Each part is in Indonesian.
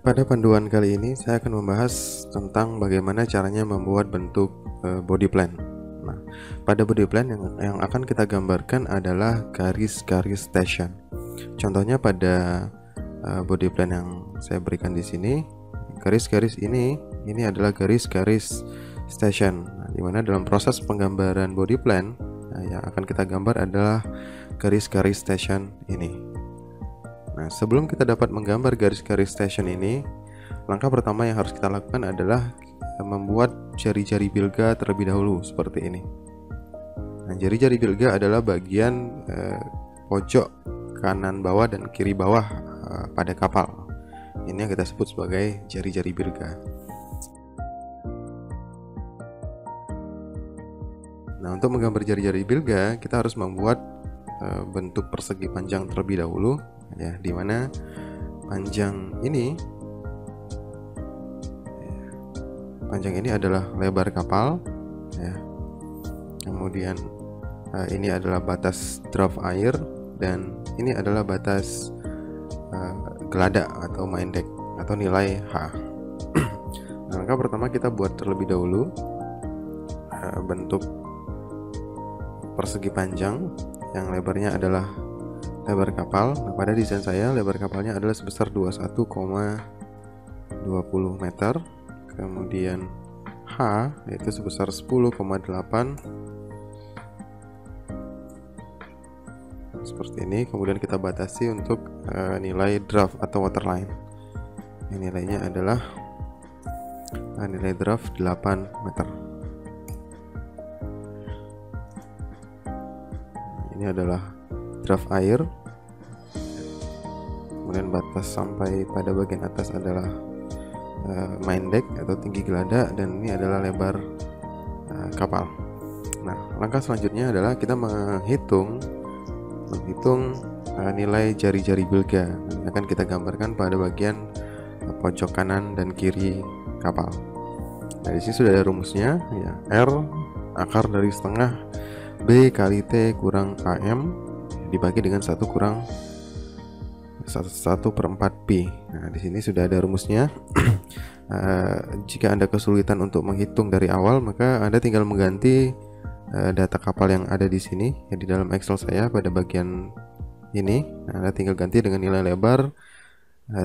Pada panduan kali ini saya akan membahas tentang bagaimana caranya membuat bentuk body plan. Nah, pada body plan yang akan kita gambarkan adalah garis-garis station. Contohnya pada body plan yang saya berikan di sini, garis-garis ini adalah garis-garis station. Nah, di mana dalam proses penggambaran body plan yang akan kita gambar adalah garis-garis station ini. Nah, sebelum kita dapat menggambar garis-garis station ini, langkah pertama yang harus kita lakukan adalah membuat jari-jari bilga terlebih dahulu seperti ini. Nah, jari-jari bilga adalah bagian pojok kanan bawah dan kiri bawah pada kapal. Ini yang kita sebut sebagai jari-jari bilga. Nah, untuk menggambar jari-jari bilga, kita harus membuat bentuk persegi panjang terlebih dahulu. Ya, dimana panjang ini adalah lebar kapal, ya. Kemudian ini adalah batas draft air, dan ini adalah batas geladak atau main deck atau nilai H. Nah, langkah pertama kita buat terlebih dahulu bentuk persegi panjang yang lebarnya adalah lebar kapal. Nah, pada desain saya lebar kapalnya adalah sebesar 21,20 meter. Kemudian H yaitu sebesar 10,8 seperti ini. Kemudian kita batasi untuk nilai draft atau waterline. Yang nilainya adalah nilai draft 8 meter. Nah, ini adalah draft air, kemudian batas sampai pada bagian atas adalah main deck atau tinggi geladak, dan ini adalah lebar kapal. Nah, langkah selanjutnya adalah kita menghitung nilai jari-jari bilga yang akan kita gambarkan pada bagian pojok kanan dan kiri kapal. Nah, di sini sudah ada rumusnya, ya, R akar dari setengah B kali T kurang AM dibagi dengan 1/4 pi. Nah, di sini sudah ada rumusnya. Jika Anda kesulitan untuk menghitung dari awal, maka Anda tinggal mengganti data kapal yang ada di sini, ya, di dalam Excel saya pada bagian ini. Nah, Anda tinggal ganti dengan nilai lebar,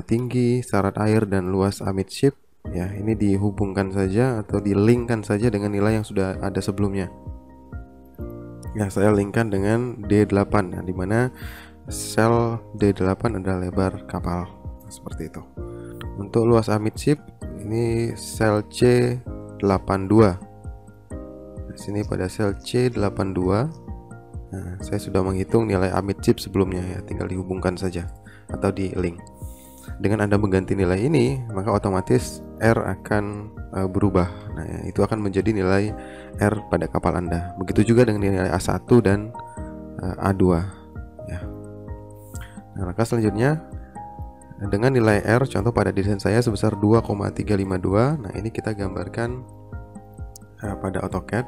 tinggi, syarat air, dan luas amidship. Ya, ini dihubungkan saja atau dilinkkan saja dengan nilai yang sudah ada sebelumnya. Ya, saya linkkan dengan D8, ya, dimana sel D8 adalah lebar kapal seperti itu. Untuk luas amidship ini sel C82. Di sini pada sel C82, nah, saya sudah menghitung nilai amidship sebelumnya, ya, tinggal dihubungkan saja atau di link. Dengan Anda mengganti nilai ini, maka otomatis R akan berubah. Nah, itu akan menjadi nilai R pada kapal Anda. Begitu juga dengan nilai A1 dan A2, ya. Nah, langkah selanjutnya dengan nilai R, contoh pada desain saya sebesar 2,352. Nah, ini kita gambarkan pada AutoCAD.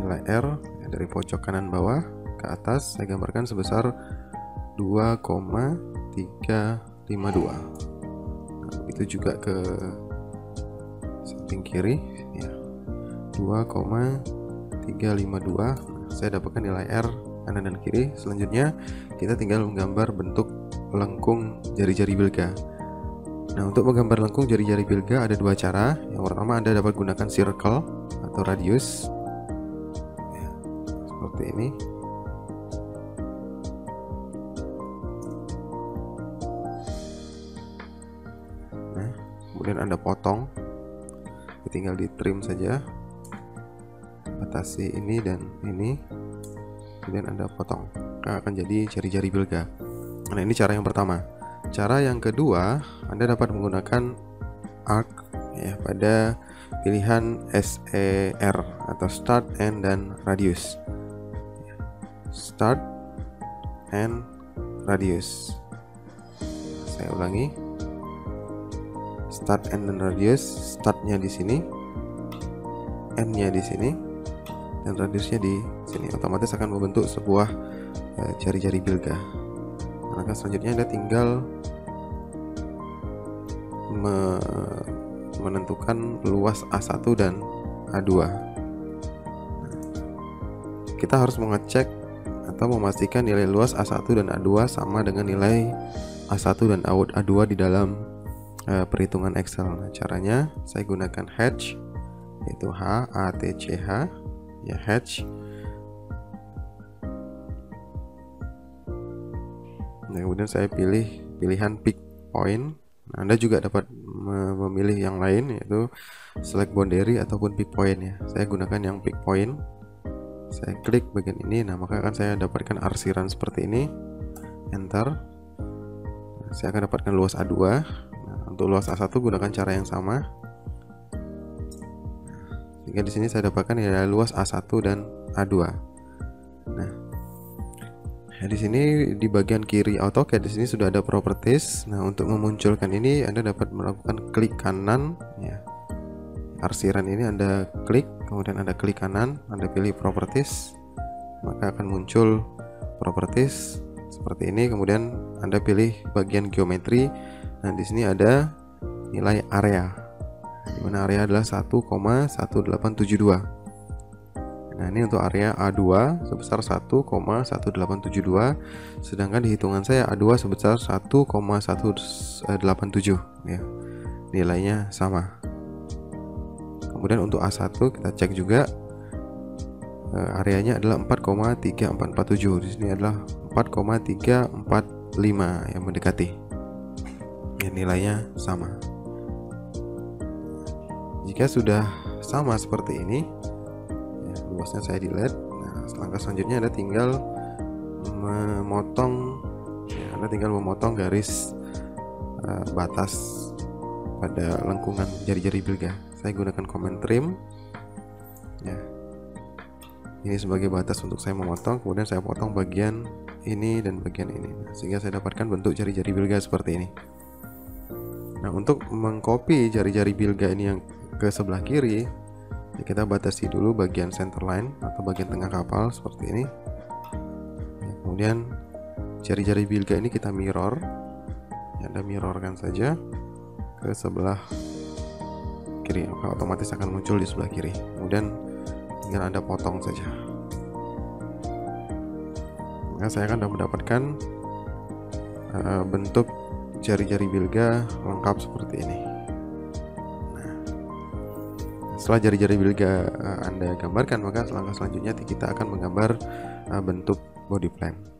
Nilai R, ya, dari pojok kanan bawah ke atas saya gambarkan sebesar 2,352. Nah, itu juga ke samping kiri, ya, 2,352. Saya dapatkan nilai R kanan dan kiri. Selanjutnya kita tinggal menggambar bentuk lengkung jari-jari bilga. Nah, untuk menggambar lengkung jari-jari bilga ada dua cara. Yang pertama, Anda dapat gunakan circle atau radius, ya, seperti ini. Nah, kemudian Anda potong, tinggal di trim saja, batasi ini dan ini, kemudian Anda potong, maka akan jadi jari-jari bilga. Nah, ini cara yang pertama. Cara yang kedua, Anda dapat menggunakan arc, ya, pada pilihan SER atau start, end, dan radius. Start, end, radius. Saya ulangi, start, end, dan radius. Startnya di sini, endnya di sini, dan radiusnya di sini. Otomatis akan membentuk sebuah jari-jari bilga. Langkah selanjutnya Anda tinggal menentukan luas A1 dan A2. Kita harus mengecek atau memastikan nilai luas A1 dan A2 sama dengan nilai A1 dan A2 di dalam perhitungan Excel. Nah, caranya saya gunakan Hatch, yaitu HATCH ya, Hatch. Nah, kemudian saya pilih pilihan pick point. Nah, Anda juga dapat memilih yang lain, yaitu select boundary ataupun pick point ya. Saya gunakan yang pick point. Saya klik bagian ini, nah maka akan saya dapatkan arsiran seperti ini. Enter. Nah, saya akan dapatkan luas A2. Nah, untuk luas A1 gunakan cara yang sama. Sehingga di sini saya dapatkan ya luas A1 dan A2. Nah, di sini di bagian kiri AutoCAD di sini sudah ada properties. Nah, untuk memunculkan ini Anda dapat melakukan klik kanan ya. Arsiran ini Anda klik, kemudian Anda klik kanan, Anda pilih properties. Maka akan muncul properties seperti ini, kemudian Anda pilih bagian geometri. Nah, di sini ada nilai area. Di mana area adalah 1,1872. Nah, ini untuk area A2 sebesar 1,1872, sedangkan di hitungan saya A2 sebesar 1,187 ya. Nilainya sama. Kemudian untuk A1 kita cek juga. Areanya adalah 4,3447. Di sini adalah 4,345 yang mendekati. Ya, nilainya sama. Jika sudah sama seperti ini, luasnya saya delete. Nah, langkah selanjutnya Anda tinggal memotong ya, Anda tinggal memotong garis batas pada lengkungan jari-jari belga. Saya gunakan command trim ya. Ini sebagai batas untuk saya memotong, kemudian saya potong bagian ini dan bagian ini. Nah, sehingga saya dapatkan bentuk jari-jari belga seperti ini. Nah, untuk mengcopy jari-jari belga ini yang ke sebelah kiri, kita batasi dulu bagian centerline atau bagian tengah kapal seperti ini. Kemudian jari-jari bilga ini kita mirror ya, Anda mirrorkan saja ke sebelah kiri, maka otomatis akan muncul di sebelah kiri. Kemudian tinggal Anda potong saja. Nah, saya akan mendapatkan bentuk jari-jari bilga lengkap seperti ini. Setelah jari-jari bilga Anda gambarkan, maka langkah selanjutnya kita akan menggambar bentuk body plan.